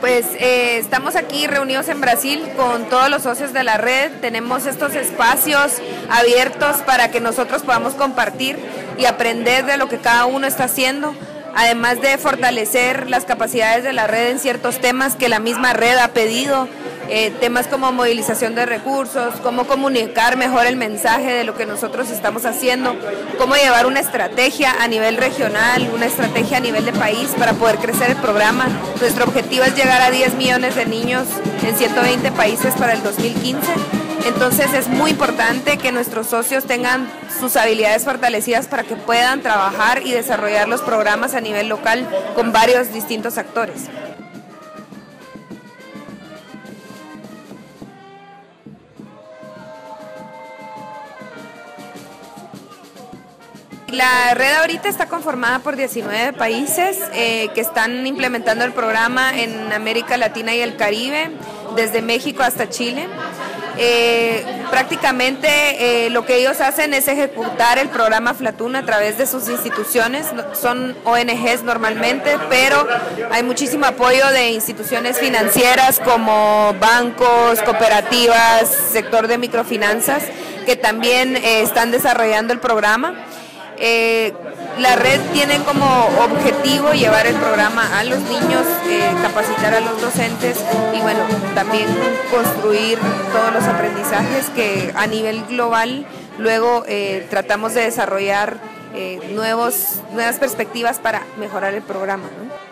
Pues estamos aquí reunidos en Brasil con todos los socios de la red, tenemos estos espacios abiertos para que nosotros podamos compartir y aprender de lo que cada uno está haciendo, además de fortalecer las capacidades de la red en ciertos temas que la misma red ha pedido, temas como movilización de recursos, cómo comunicar mejor el mensaje de lo que nosotros estamos haciendo, cómo llevar una estrategia a nivel regional, una estrategia a nivel de país para poder crecer el programa. Nuestro objetivo es llegar a 10 millones de niños en 120 países para el 2015. Entonces es muy importante que nuestros socios tengan sus habilidades fortalecidas para que puedan trabajar y desarrollar los programas a nivel local con varios distintos actores. La red ahorita está conformada por 19 países que están implementando el programa en América Latina y el Caribe, desde México hasta Chile. Prácticamente lo que ellos hacen es ejecutar el programa Aflatoun a través de sus instituciones, son ONGs normalmente, pero hay muchísimo apoyo de instituciones financieras como bancos, cooperativas, sector de microfinanzas, que también están desarrollando el programa. La red tiene como objetivo llevar el programa a los niños, capacitar a los docentes y bueno, también construir todos los aprendizajes que a nivel global luego tratamos de desarrollar nuevas perspectivas para mejorar el programa, ¿no?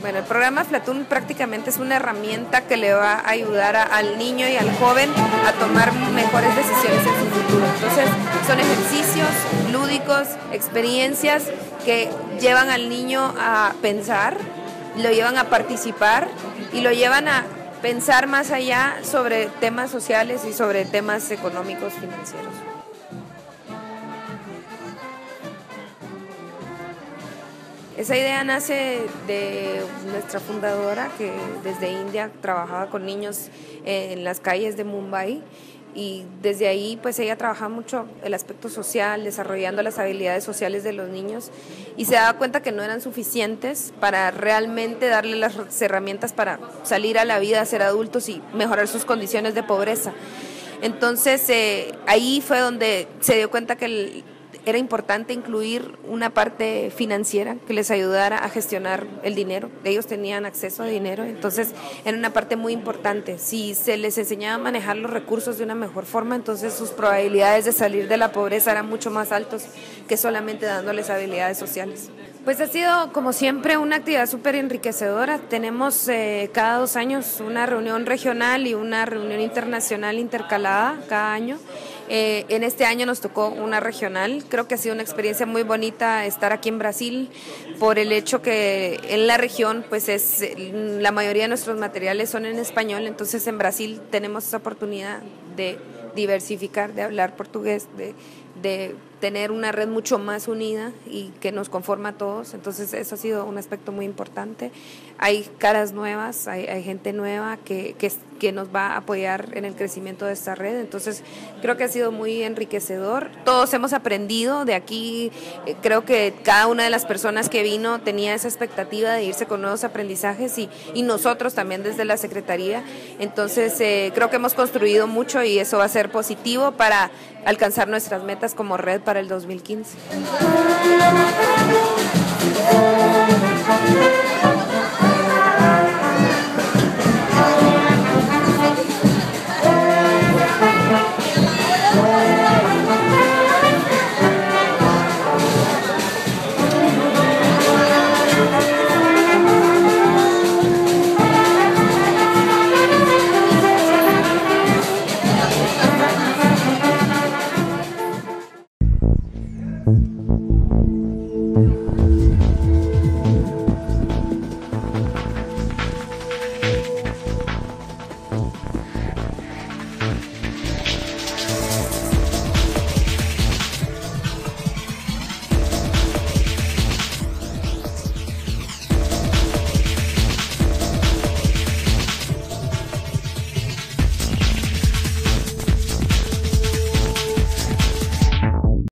Bueno, el programa Aflatoun prácticamente es una herramienta que le va a ayudar al niño y al joven a tomar mejores decisiones en su futuro. Entonces, son ejercicios lúdicos, experiencias que llevan al niño a pensar, lo llevan a participar y lo llevan a pensar más allá sobre temas sociales y sobre temas económicos, financieros. Esa idea nace de nuestra fundadora que desde India trabajaba con niños en las calles de Mumbai y desde ahí pues ella trabajaba mucho el aspecto social, desarrollando las habilidades sociales de los niños y se daba cuenta que no eran suficientes para realmente darle las herramientas para salir a la vida, ser adultos y mejorar sus condiciones de pobreza. Entonces ahí fue donde se dio cuenta que era importante incluir una parte financiera que les ayudara a gestionar el dinero. Ellos tenían acceso a dinero, entonces era una parte muy importante. Si se les enseñaba a manejar los recursos de una mejor forma, entonces sus probabilidades de salir de la pobreza eran mucho más altos que solamente dándoles habilidades sociales. Pues ha sido, como siempre, una actividad súper enriquecedora. Tenemos cada 2 años una reunión regional y una reunión internacional intercalada cada año. En este año nos tocó una regional. Creo que ha sido una experiencia muy bonita estar aquí en Brasil por el hecho que en la región pues la mayoría de nuestros materiales son en español, entonces en Brasil tenemos esa oportunidad de diversificar, de hablar portugués, de tener una red mucho más unida y que nos conforma a todos, entonces eso ha sido un aspecto muy importante. Hay caras nuevas, hay gente nueva que nos va a apoyar en el crecimiento de esta red, entonces creo que ha sido muy enriquecedor. Todos hemos aprendido de aquí, creo que cada una de las personas que vino tenía esa expectativa de irse con nuevos aprendizajes y nosotros también desde la Secretaría, entonces creo que hemos construido mucho y eso va a ser positivo para alcanzar nuestras metas como red para el 2015.